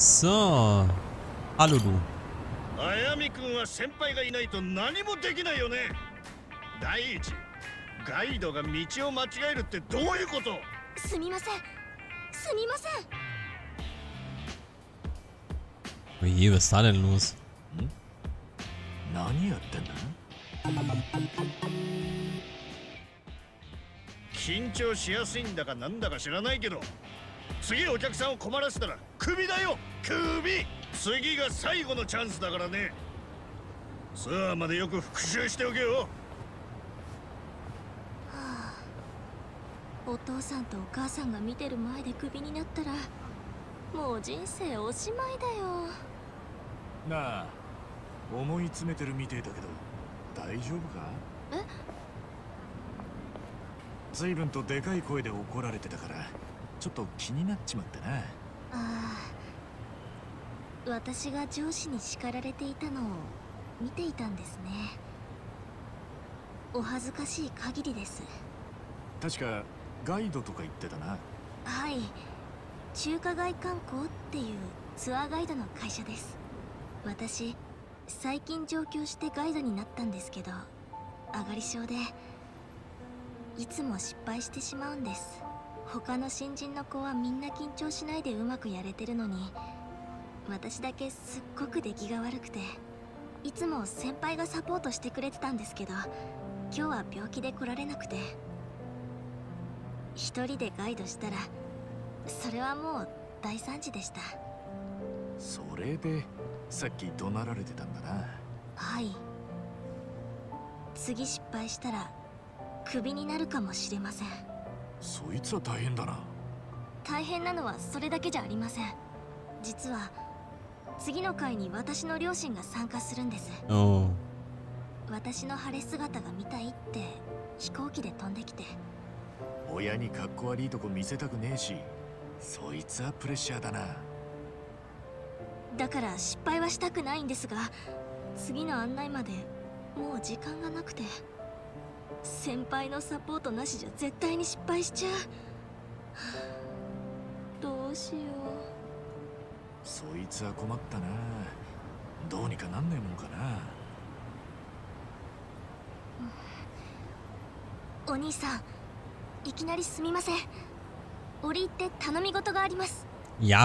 So. Hallo du. Oh je, was ist da denn los? Hm? Ja,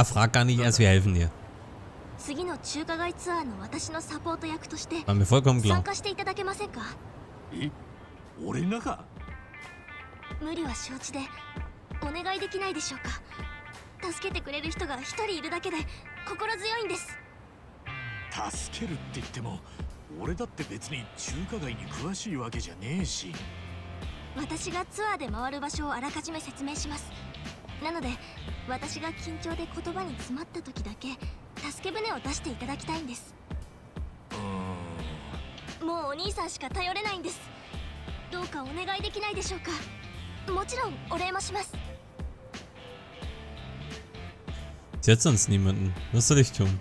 frag gar nicht erst, wir helfen dir. War mir vollkommen klar. Sie hat sonst niemanden. Wirst du dich tun?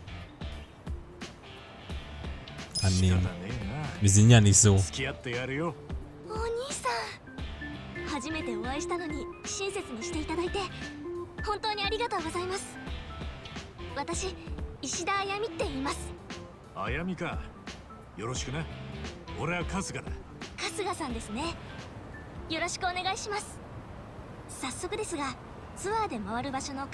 Annehmen. Wir sind ja nicht so. Muss ich mir das jetzt merken? Oh Gott. Paifang, roter Wächterdrache.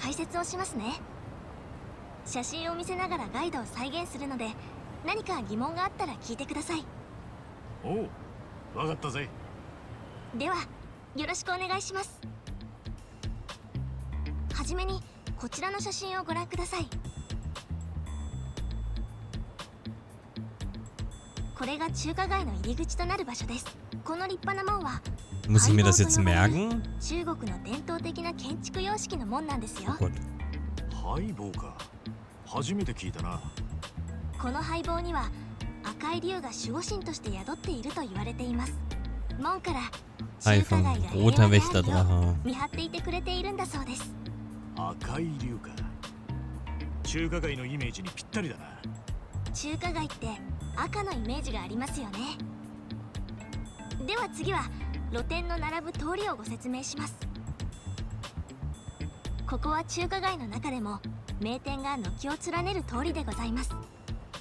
名店が軒を連ねる通りでございます。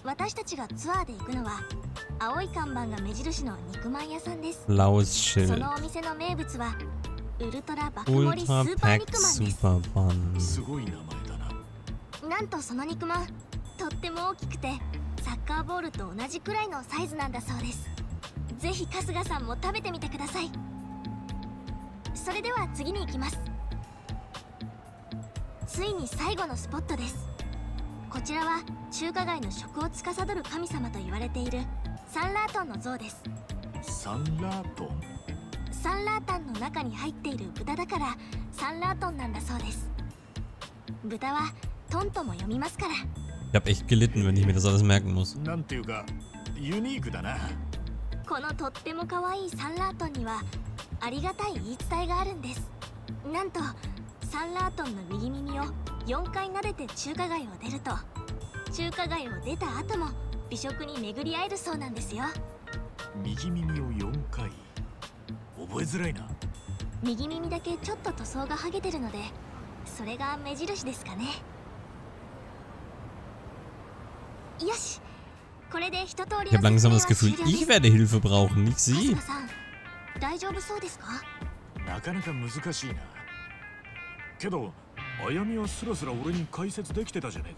私たちがツアーで行くのは青い看板が目印の肉まん屋さんです。そのお店の名物はウルトラ爆盛りスーパー肉まんです。すごい名前だな。なんとその肉まんとっても大きくてサッカーボールと同じくらいのサイズなんだそうです。ぜひ春日さんも食べてみてください。それでは次に行きます。ついに最後のスポットです。こちらは中華街の食を司る神様と言われているサンラートンの像です。サンラートン。サンラータンの中に入っている豚だからサンラートンなんだそうです。豚はトンとも読みますから。Ich habe echt gelitten, wenn ich mir das alles merken muss. なんていうかユニークだな。このとっても可愛いサンラートンにはありがたい言い伝えがあるんです。なんとサンラートンの右耳を4回撫でて中華街を出ると中華街を出た後も美食に巡り合えるそうなんですよ。右耳を4回。覚えづらいな。右耳だけちょっと塗装が剥げてるのでそれが目印ですかね。よし、これで一通りの説明は終了です。春日さん、大丈夫そうですか？なかなか難しいな。けど、あやみはスラスラ俺に解説できてたじゃね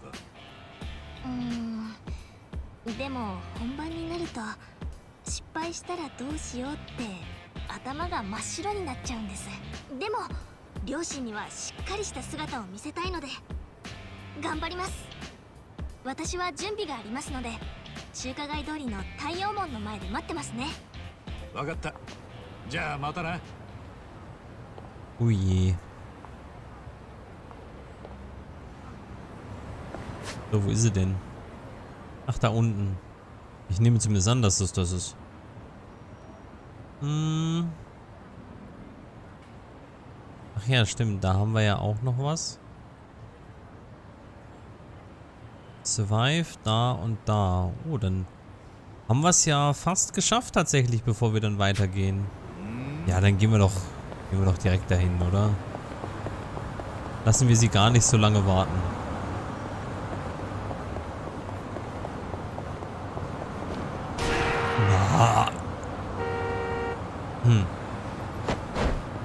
えか。でも本番になると失敗したらどうしようって。頭が真っ白になっちゃうんです。でも両親にはしっかりした姿を見せたいので頑張ります。私は準備がありますので中華街通りの太陽門の前で待ってますね。わかった。じゃあまたな。おい。So, wo ist sie denn? Ach, da unten. Ich nehme zumindest an, dass das das ist. Ach ja, stimmt. Da haben wir ja auch noch was. Survive, da und da. Oh, dann haben wir es ja fast geschafft tatsächlich, bevor wir dann weitergehen. Ja, dann gehen wir doch direkt dahin, oder? Lassen wir sie gar nicht so lange warten.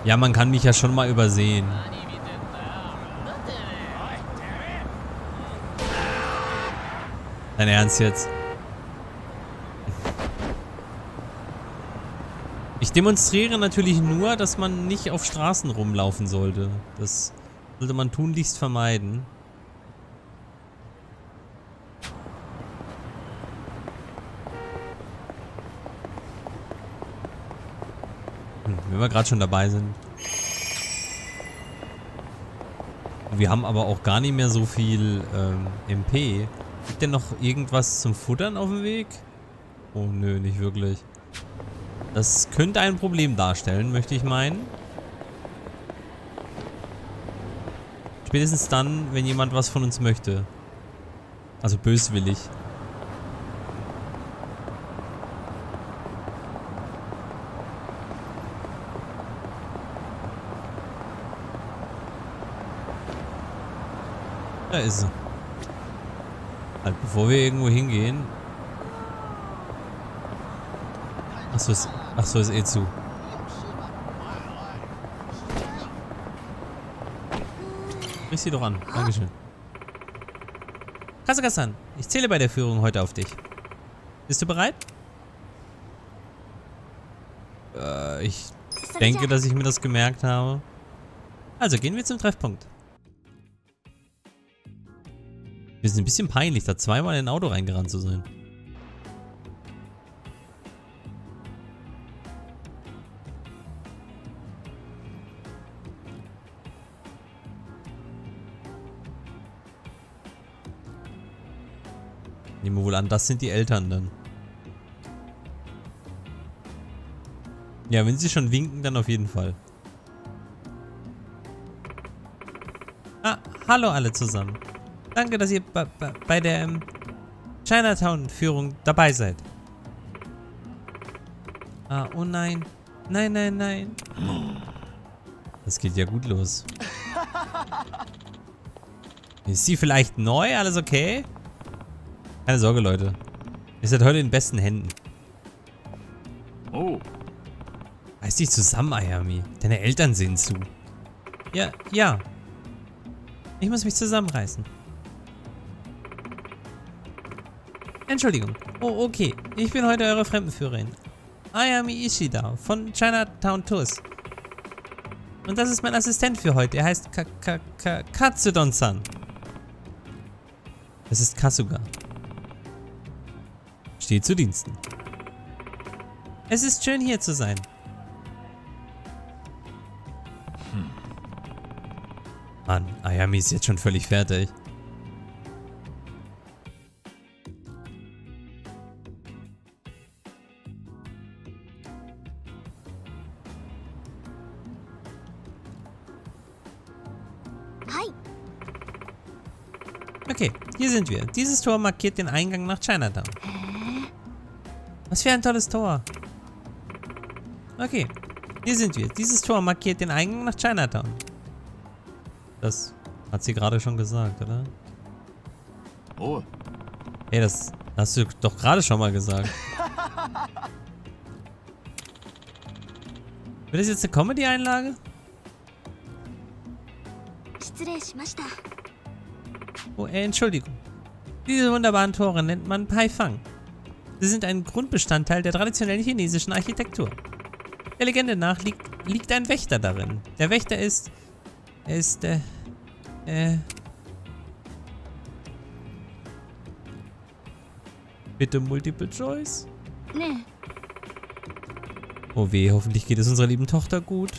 Ja, man kann mich ja schon mal übersehen. Dein Ernst jetzt? Ich demonstriere natürlich nur, dass man nicht auf Straßen rumlaufen sollte. Das sollte man tunlichst vermeiden. Wenn wir gerade schon dabei sind. Wir haben aber auch gar nicht mehr so viel MP. Gibt denn noch irgendwas zum Futtern auf dem Weg? Oh nö, nicht wirklich. Das könnte ein Problem darstellen, möchte ich meinen. Spätestens dann, wenn jemand was von uns möchte. Also böswillig. Da ist sie. Halt, bevor wir irgendwo hingehen. Achso, ist eh zu. Sprich sie doch an. Dankeschön. Kasuka-san, ich zähle bei der Führung heute auf dich. Bist du bereit? Ich denke, dass ich mir das gemerkt habe. Also, gehen wir zum Treffpunkt. Mir ist ein bisschen peinlich, da zweimal in ein Auto reingerannt zu sein. Nehmen wir wohl an, das sind die Eltern dann. Ja, wenn sie schon winken, dann auf jeden Fall. Ah, hallo alle zusammen. Danke, dass ihr bei der Chinatown-Führung dabei seid. Ah, oh nein. Nein, nein, nein. Das geht ja gut los. Ist sie vielleicht neu? Alles okay? Keine Sorge, Leute. Ihr seid heute in besten Händen. Oh. Reiß dich zusammen, Ayami. Deine Eltern sehen zu. Ja, ja. Ich muss mich zusammenreißen. Entschuldigung. Oh, okay. Ich bin heute eure Fremdenführerin. Ayami Ishida von Chinatown Tours. Und das ist mein Assistent für heute. Er heißt Katsudon-san. Das ist Kasuga. Steht zu Diensten. Es ist schön, hier zu sein. Hm. Mann, Ayami ist jetzt schon völlig fertig. Okay, hier sind wir. Dieses Tor markiert den Eingang nach Chinatown. Was für ein tolles Tor. Okay, hier sind wir. Dieses Tor markiert den Eingang nach Chinatown. Das hat sie gerade schon gesagt, oder? Oh. Hey, das hast du doch gerade schon mal gesagt. Wird das jetzt eine Comedy-Einlage? Oh, Entschuldigung. Diese wunderbaren Tore nennt man Paifang. Sie sind ein Grundbestandteil der traditionellen chinesischen Architektur. Der Legende nach liegt ein Wächter darin. Der Wächter Bitte Multiple Choice? Nee. Oh weh, hoffentlich geht es unserer lieben Tochter gut.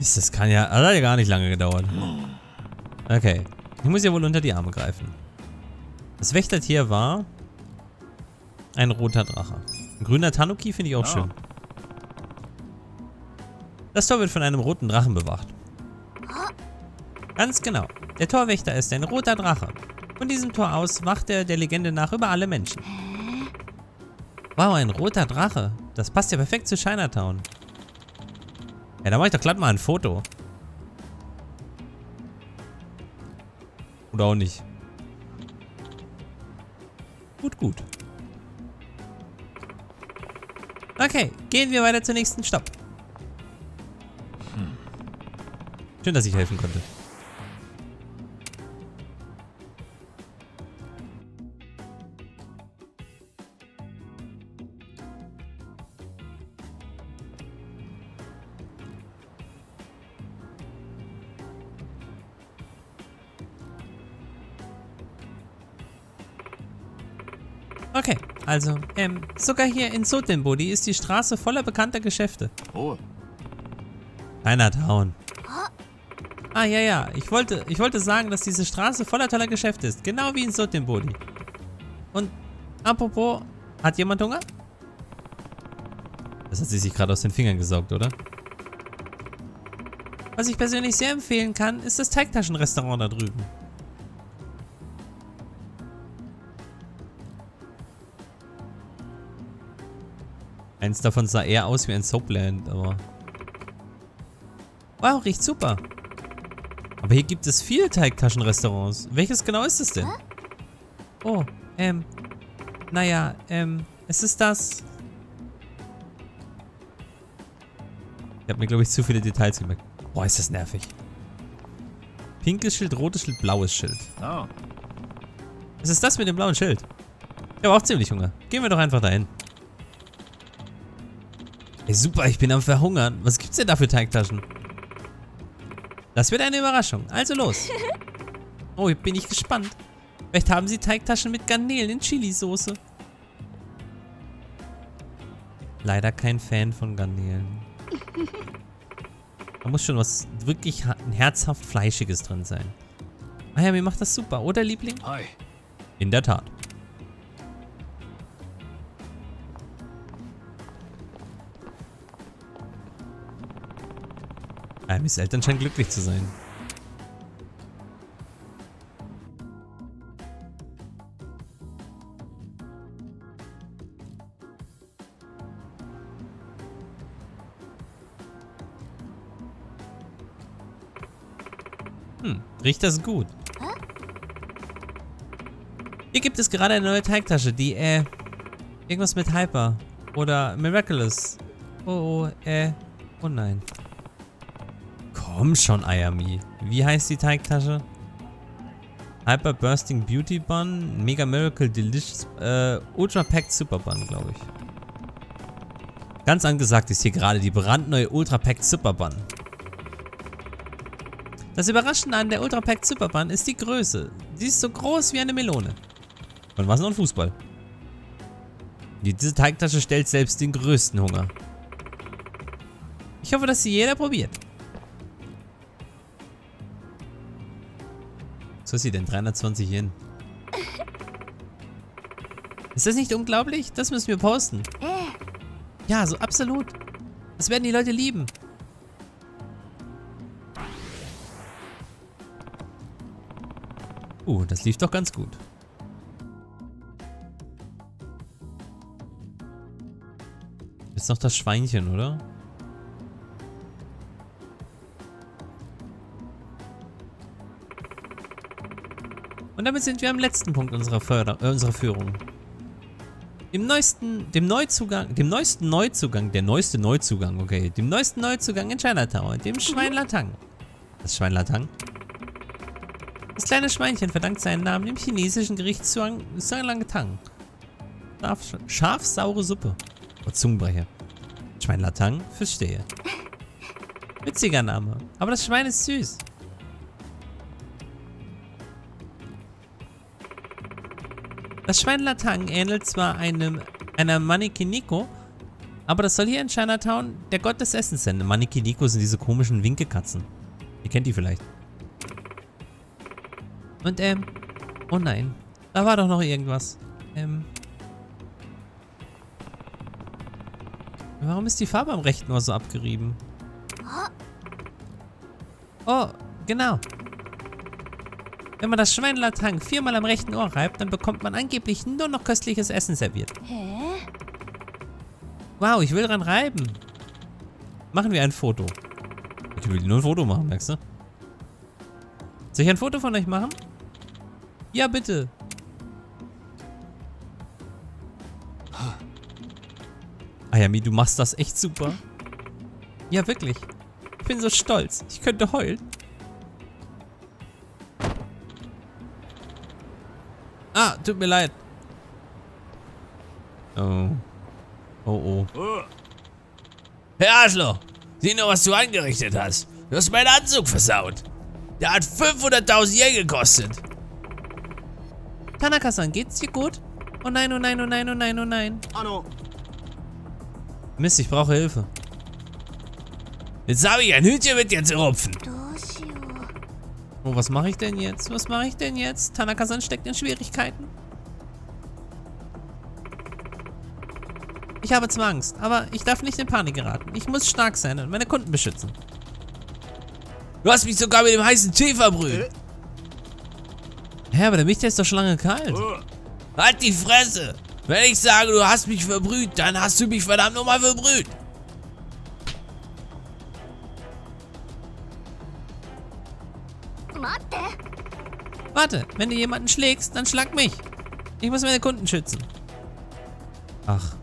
Das kann ja... Das hat ja gar nicht lange gedauert. Okay. Ich muss ja wohl unter die Arme greifen. Das Wächtertier war... ein roter Drache. Ein grüner Tanuki finde ich auch schön. Das Tor wird von einem roten Drachen bewacht. Ganz genau. Der Torwächter ist ein roter Drache. Von diesem Tor aus wacht er der Legende nach über alle Menschen. Wow, ein roter Drache. Das passt ja perfekt zu Chinatown. Ja, da mache ich doch glatt mal ein Foto. Oder auch nicht. Gut, gut. Okay, gehen wir weiter zum nächsten Stopp. Hm. Schön, dass ich helfen konnte. Okay, also, sogar hier in Sotembodi ist die Straße voller bekannter Geschäfte. Oh. Chinatown. Ah, ja, ja, ich wollte sagen, dass diese Straße voller toller Geschäfte ist, genau wie in Sotembodi. Und, apropos, hat jemand Hunger? Das hat sie sich gerade aus den Fingern gesaugt, oder? Was ich persönlich sehr empfehlen kann, ist das Teigtaschenrestaurant da drüben. Eins davon sah eher aus wie ein Soapland, aber... Wow, riecht super. Aber hier gibt es viele Teigtaschenrestaurants. Welches genau ist es denn? Oh, naja, es ist das... Ich habe mir, glaube ich, zu viele Details gemerkt. Boah, ist das nervig. Pinkes Schild, rotes Schild, blaues Schild. Oh. Es ist das mit dem blauen Schild. Ich habe auch ziemlich Hunger. Gehen wir doch einfach dahin. Hey, super, ich bin am Verhungern. Was gibt's denn da für Teigtaschen? Das wird eine Überraschung. Also los. Oh, bin ich gespannt. Vielleicht haben sie Teigtaschen mit Garnelen in Chilisauce. Leider kein Fan von Garnelen. Da muss schon was wirklich herzhaft Fleischiges drin sein. Ah ja, mir macht das super, oder Liebling? In der Tat. Ayamis Eltern scheinen glücklich zu sein. Riecht das gut. Hier gibt es gerade eine neue Teigtasche, die, irgendwas mit Hyper. Oder Miraculous. Oh nein. Komm schon, Ayami. Wie heißt die Teigtasche? Hyper Bursting Beauty Bun, Mega Miracle Delicious, Ultra Packed Super Bun, glaube ich. Ganz angesagt ist hier gerade die brandneue Ultra Packed Super Bun. Das Überraschende an der Ultra Packed Super Bun ist die Größe. Sie ist so groß wie eine Melone. Und was noch ein Fußball? Diese Teigtasche stellt selbst den größten Hunger. Ich hoffe, dass sie jeder probiert. Was ist sie denn? 320 Yen. Ist das nicht unglaublich? Das müssen wir posten. Ja, so absolut. Das werden die Leute lieben. Das lief doch ganz gut. Jetzt noch das Schweinchen, oder? Und damit sind wir am letzten Punkt unserer, unserer Führung. Dem neuesten Neuzugang in Chinatown, dem Schweinlatang. Das Schweinlatang? Das kleine Schweinchen verdankt seinen Namen dem chinesischen Gericht Schweinlatang. Scharf-saure Suppe. Oh, Zungenbrecher. Schweinlatang, verstehe. Witziger Name, aber das Schwein ist süß. Das Schweinlatang ähnelt zwar einer Maneki Neko, aber das soll hier in Chinatown der Gott des Essens sein. Maneki Neko sind diese komischen Winkekatzen. Ihr kennt die vielleicht. Und oh nein, da war doch noch irgendwas. Warum ist die Farbe am rechten Ohr so abgerieben? Oh, genau. Wenn man das Schweinlatang viermal am rechten Ohr reibt, dann bekommt man angeblich nur noch köstliches Essen serviert. Wow, ich will dran reiben. Machen wir ein Foto. Ich will nur ein Foto machen, merkst du? Soll ich ein Foto von euch machen? Ja, bitte. Ayami, du machst das echt super. Ja, wirklich. Ich bin so stolz. Ich könnte heulen. Ah, tut mir leid. Oh. Oh, oh. Herr Arschloch, sieh nur, was du angerichtet hast. Du hast meinen Anzug versaut. Der hat 500.000 Yen gekostet. Tanaka-san, geht's dir gut? Oh nein, oh nein, oh nein, oh nein, oh nein. Mist, ich brauche Hilfe. Jetzt habe ich ein Hütchen mit dir zu rupfen. Oh, was mache ich denn jetzt? Was mache ich denn jetzt? Tanaka-san steckt in Schwierigkeiten. Ich habe zwar Angst, aber ich darf nicht in Panik geraten. Ich muss stark sein und meine Kunden beschützen. Du hast mich sogar mit dem heißen Tee verbrüht. Hä, aber der Milch ist doch schon lange kalt. Halt die Fresse. Wenn ich sage, du hast mich verbrüht, dann hast du mich verdammt nochmal verbrüht. Warte, wenn du jemanden schlägst, dann schlag mich. Ich muss meine Kunden schützen. Ach.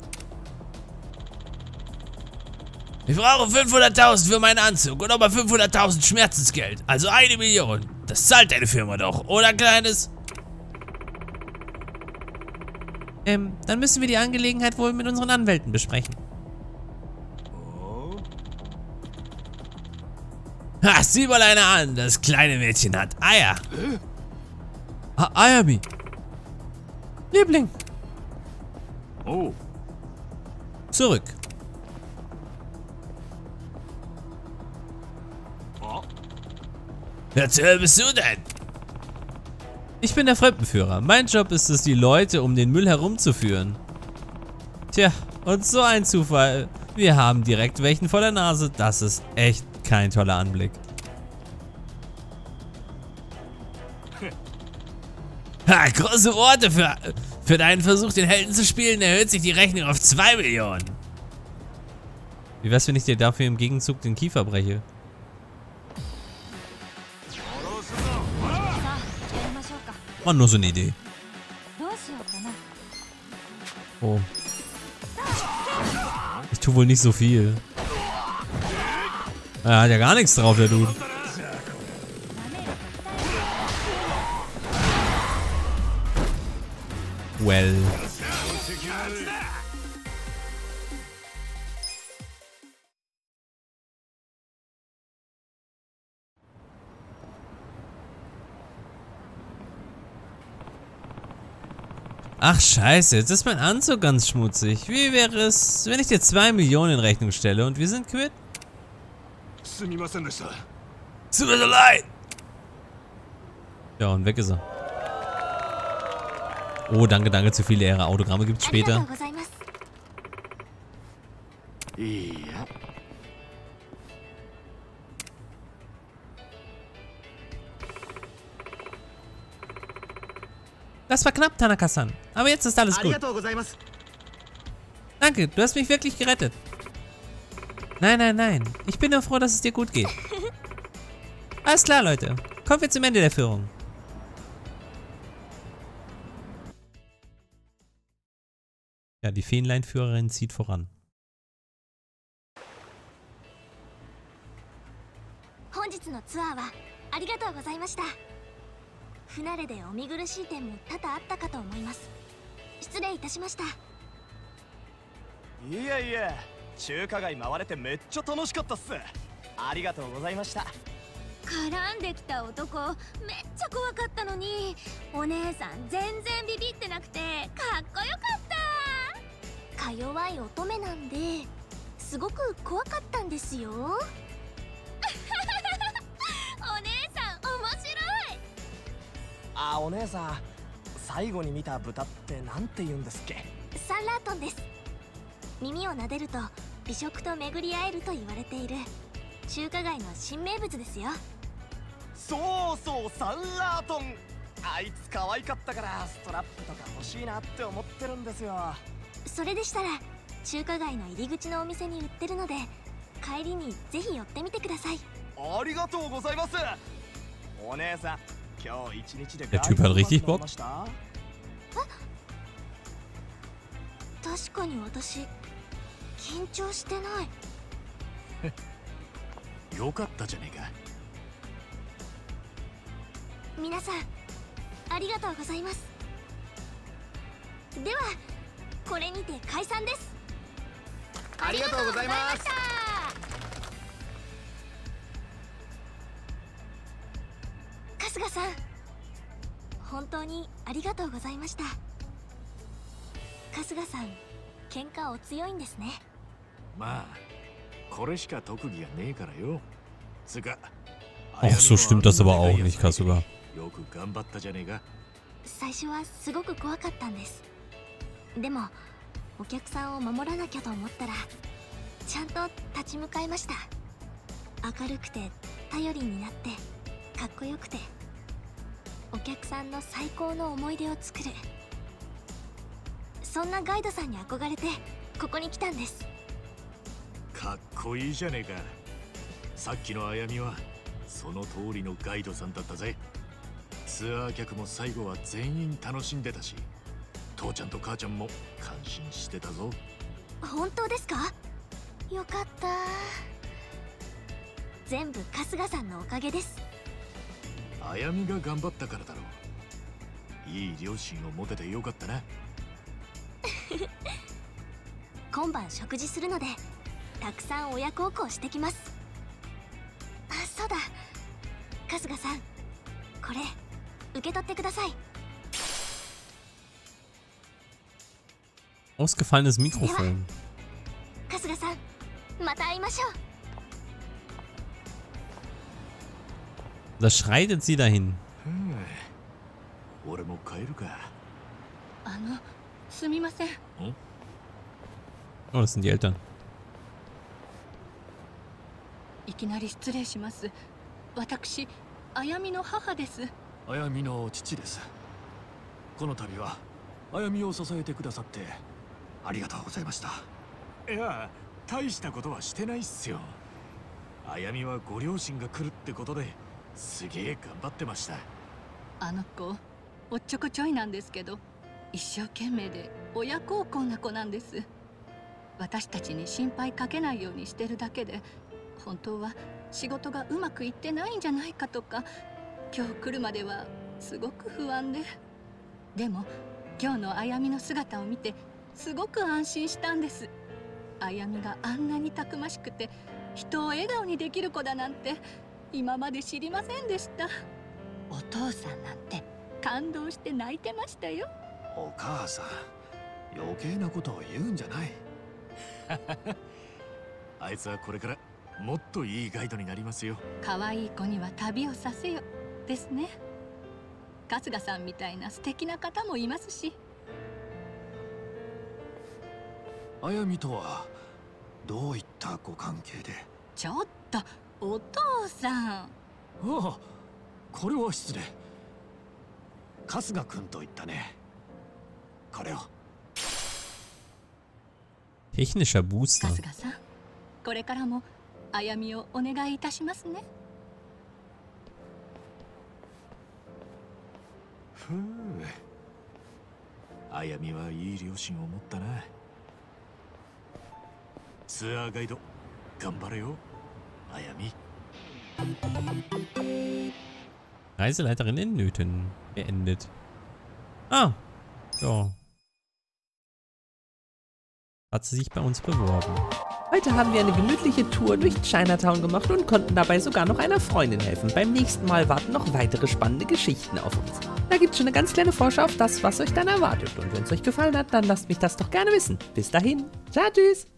Ich brauche 500.000 für meinen Anzug und nochmal 500.000 Schmerzensgeld. Also 1 Million. Das zahlt deine Firma doch, oder Kleines? Dann müssen wir die Angelegenheit wohl mit unseren Anwälten besprechen. Ha, sieh mal einer an, das kleine Mädchen hat Eier. Ayami. Liebling. Oh. Zurück. Wer zur Hölle bist du denn? Ich bin der Fremdenführer. Mein Job ist es, die Leute um den Müll herumzuführen. Tja, und so ein Zufall. Wir haben direkt welchen vor der Nase. Das ist echt kein toller Anblick. Ha, große Worte für deinen Versuch, den Helden zu spielen, erhöht sich die Rechnung auf 2 Millionen. Wie wär's, wenn ich dir dafür im Gegenzug den Kiefer breche? War nur so eine Idee. Oh. Ich tue wohl nicht so viel. Er hat ja gar nichts drauf, der Dude. Well. Ach scheiße, jetzt ist mein Anzug ganz schmutzig. Wie wäre es, wenn ich dir 2 Millionen in Rechnung stelle und wir sind quitt? Tut mir so leid! Ja, und weg ist er. Oh, danke, danke, zu viele Ehre. Autogramme gibt's später. Ja. Das war knapp, Tanaka-san. Aber jetzt ist alles gut. Danke, du hast mich wirklich gerettet. Nein, nein, nein. Ich bin nur froh, dass es dir gut geht. Alles klar, Leute. Kommen wir zum Ende der Führung. Ja, die Feenleinführerin zieht voran. Der Typ hat richtig Bock. Ach, so stimmt das aber auch nicht, Kasuga. Ausgefallenes Mikrofon. Da schreitet sie dahin. Oh, das sind die Eltern. おっちょこちょいなんですけど、一生懸命で親孝行な子なんです。私たちに心配かけないようにしてるだけで、本当は仕事がうまくいってないんじゃないかとか、今日来るまではすごく不安で。でも今日のあやみの姿を見てすごく安心したんです。あやみがあんなにたくましくて、人を笑顔にできる子だなんて今まで知りませんでした。お父さんなんて感動して泣いてましたよ。お母さん、余計なことを言うんじゃない。あいつはこれからもっといいガイドになりますよ。可愛い子には旅をさせよですね。春日さんみたいな素敵な方もいますし。あやみとはどういったご関係で？ちょっとお父さん。ああ、これは失礼。春日君と言ったね。これを。Technischer Booster。春日さん、これからもあやみをお願いいたしますね。ふう、あやみはいい両親を持ったな。ツアーガイド頑張れよ、あやみ。Reiseleiterin in Nöten beendet. Ah, so. Hat sie sich bei uns beworben. Heute haben wir eine gemütliche Tour durch Chinatown gemacht und konnten dabei sogar noch einer Freundin helfen. Beim nächsten Mal warten noch weitere spannende Geschichten auf uns. Da gibt es schon eine ganz kleine Vorschau auf das, was euch dann erwartet. Und wenn es euch gefallen hat, dann lasst mich das doch gerne wissen. Bis dahin. Ciao, tschüss.